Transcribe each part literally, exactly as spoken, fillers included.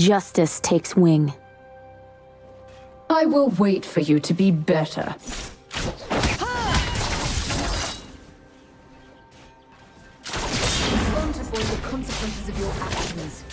Justice takes wing. I will wait for you to be better. Ha! You won't avoid the consequences of your actions.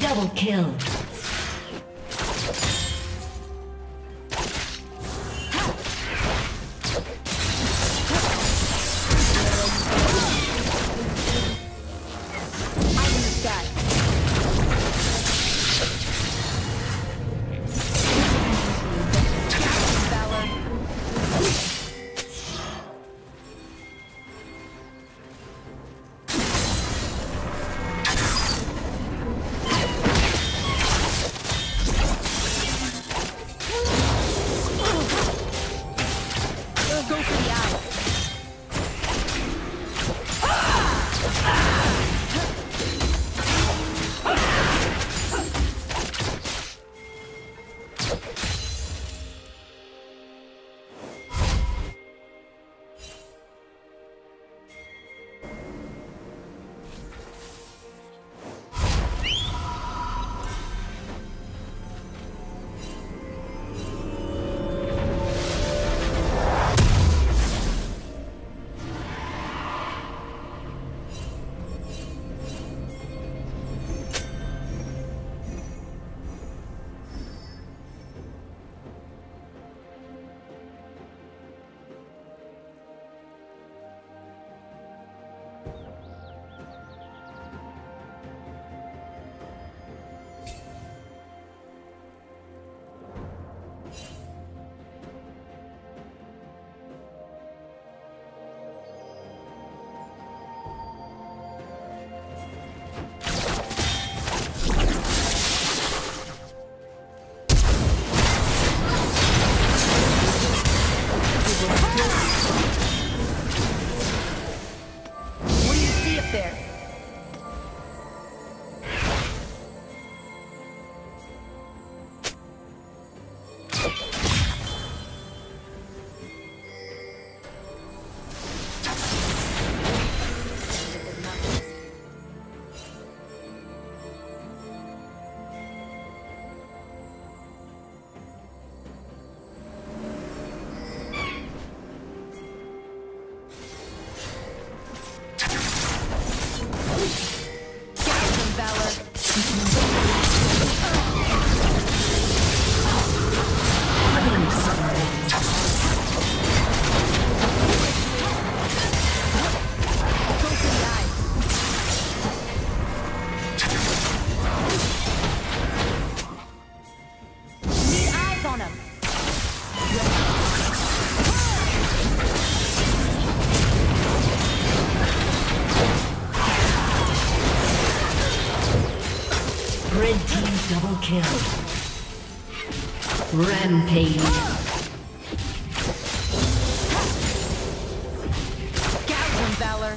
Double kill. Red team double kill. Rampage. Gallon Valor.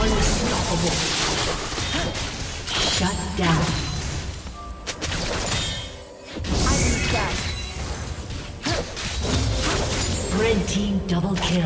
Unstoppable. Shut down. Red team double kill.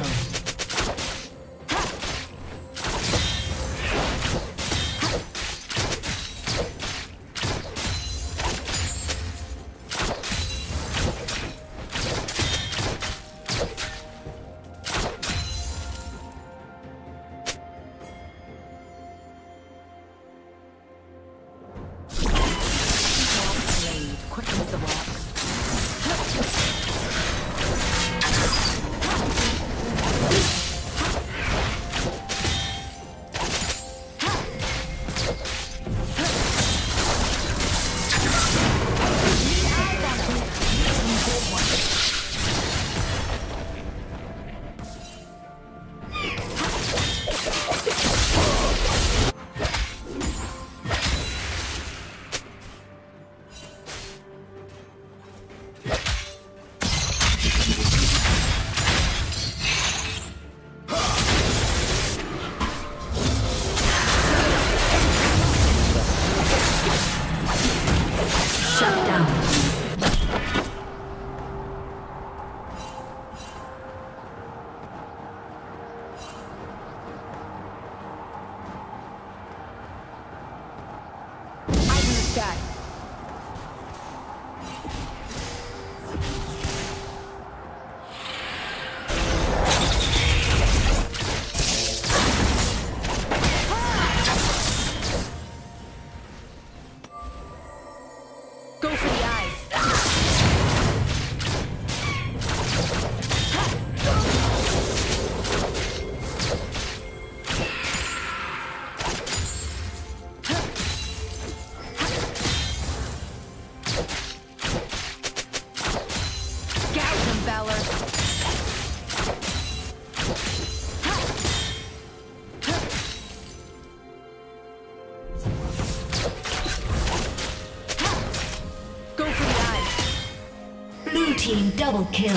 team double kill.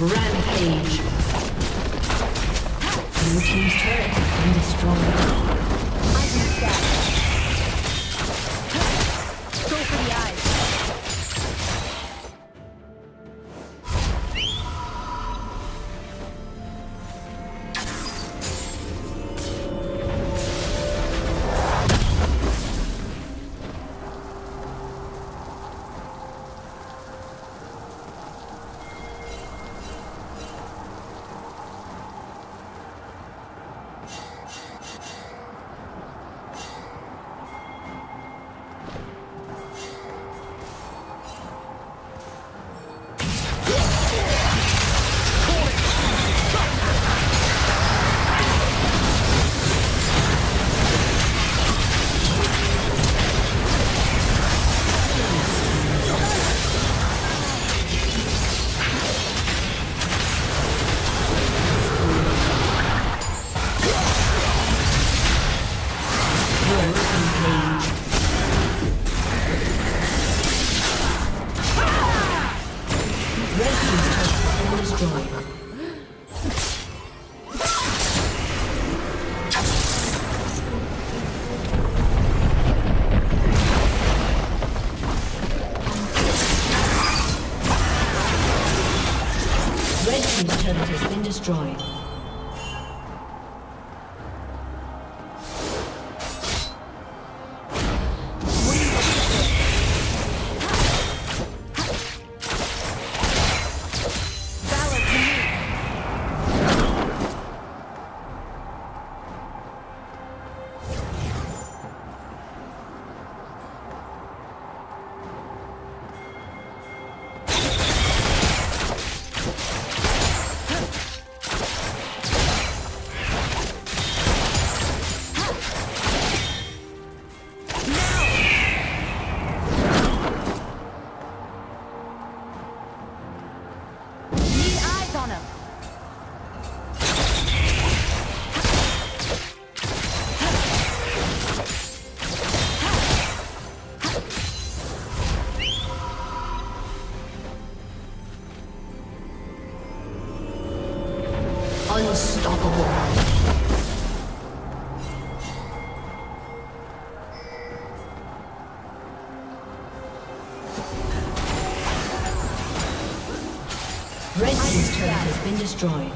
Rampage. Blue team's turret has been destroyed. turret has been destroyed. Unstoppable. Red team's turret has been destroyed.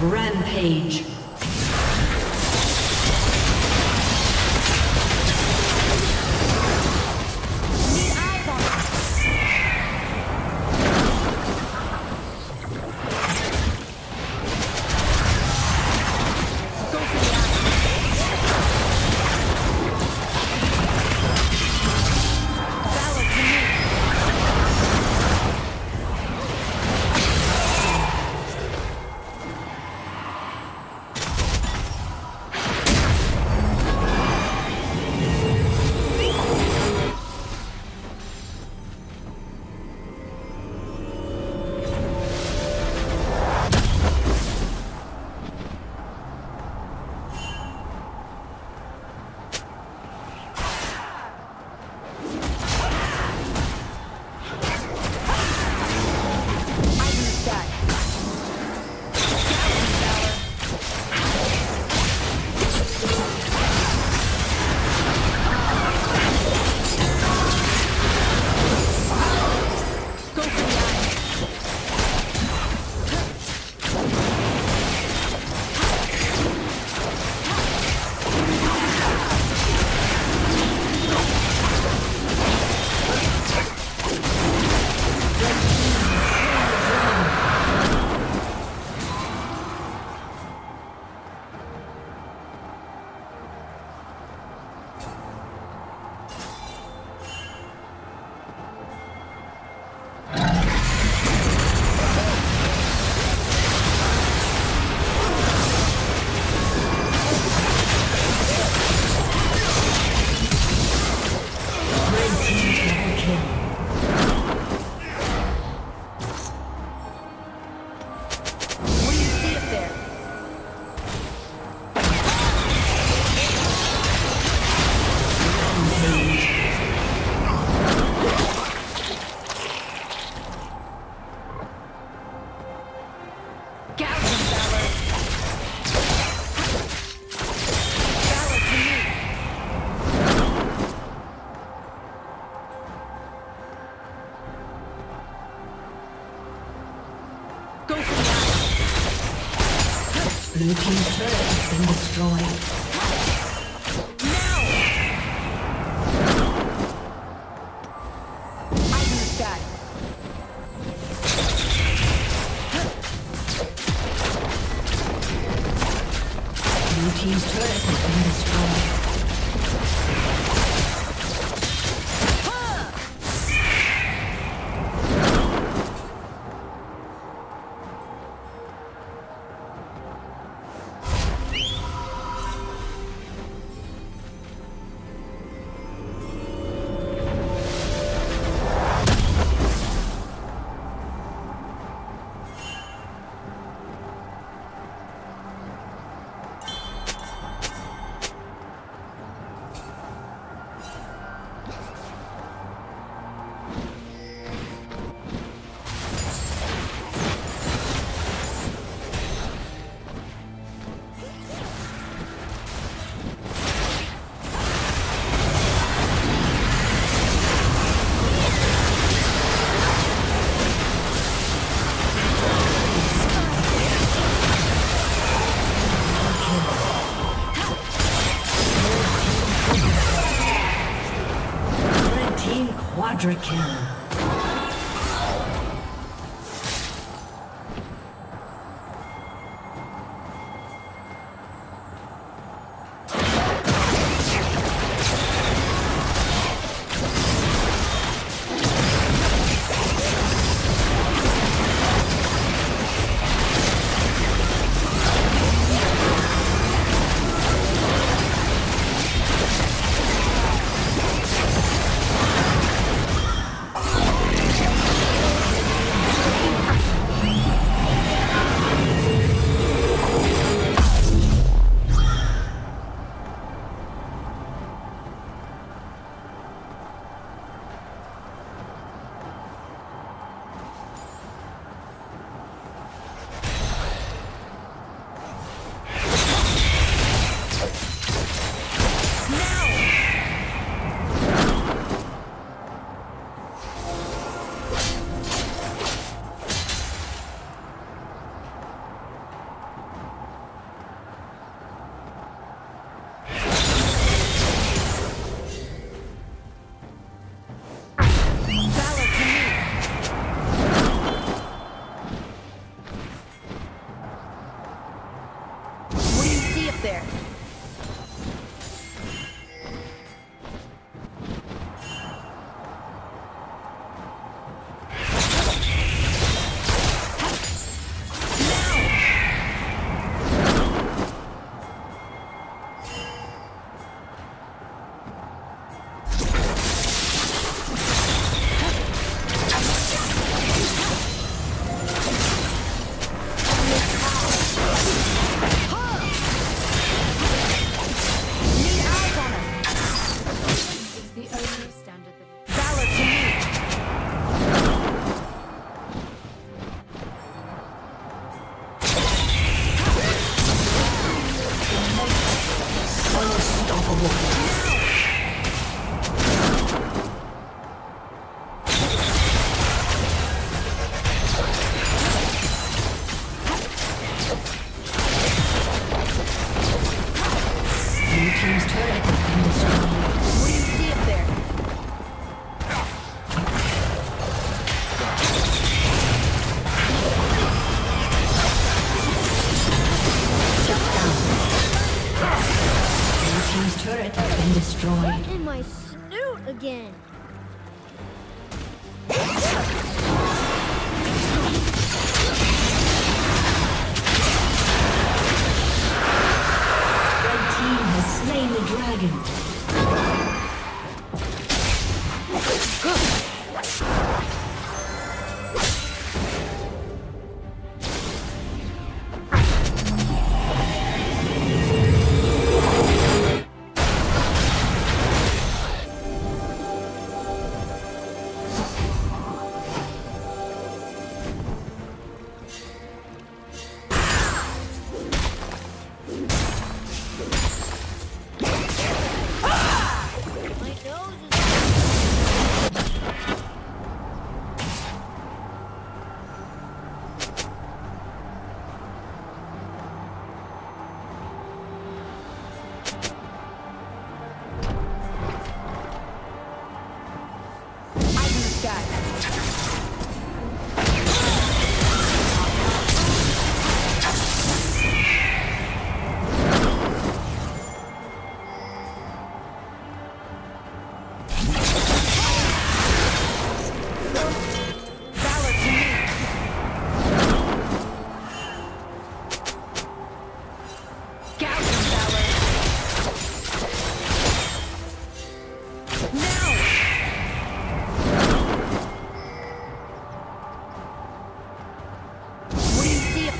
Rampage. Blue team's turret has been destroyed. Quadra kill.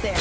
there.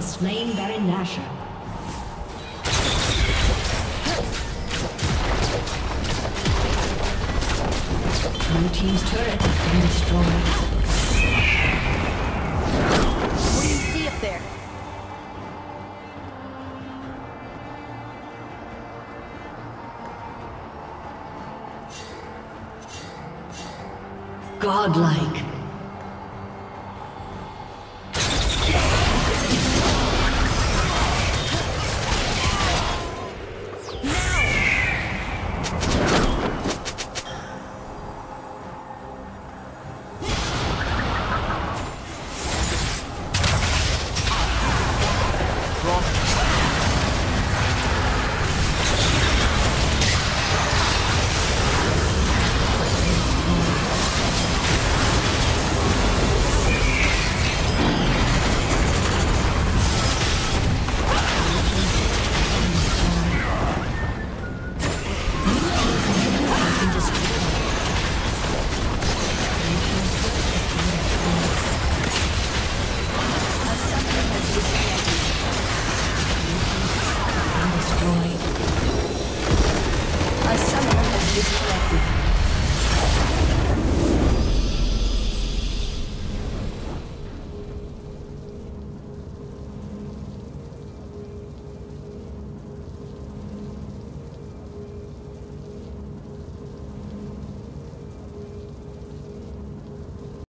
Slain Baron Nashor. Blue team's turret has been destroyed. What do you see up there? Godlike.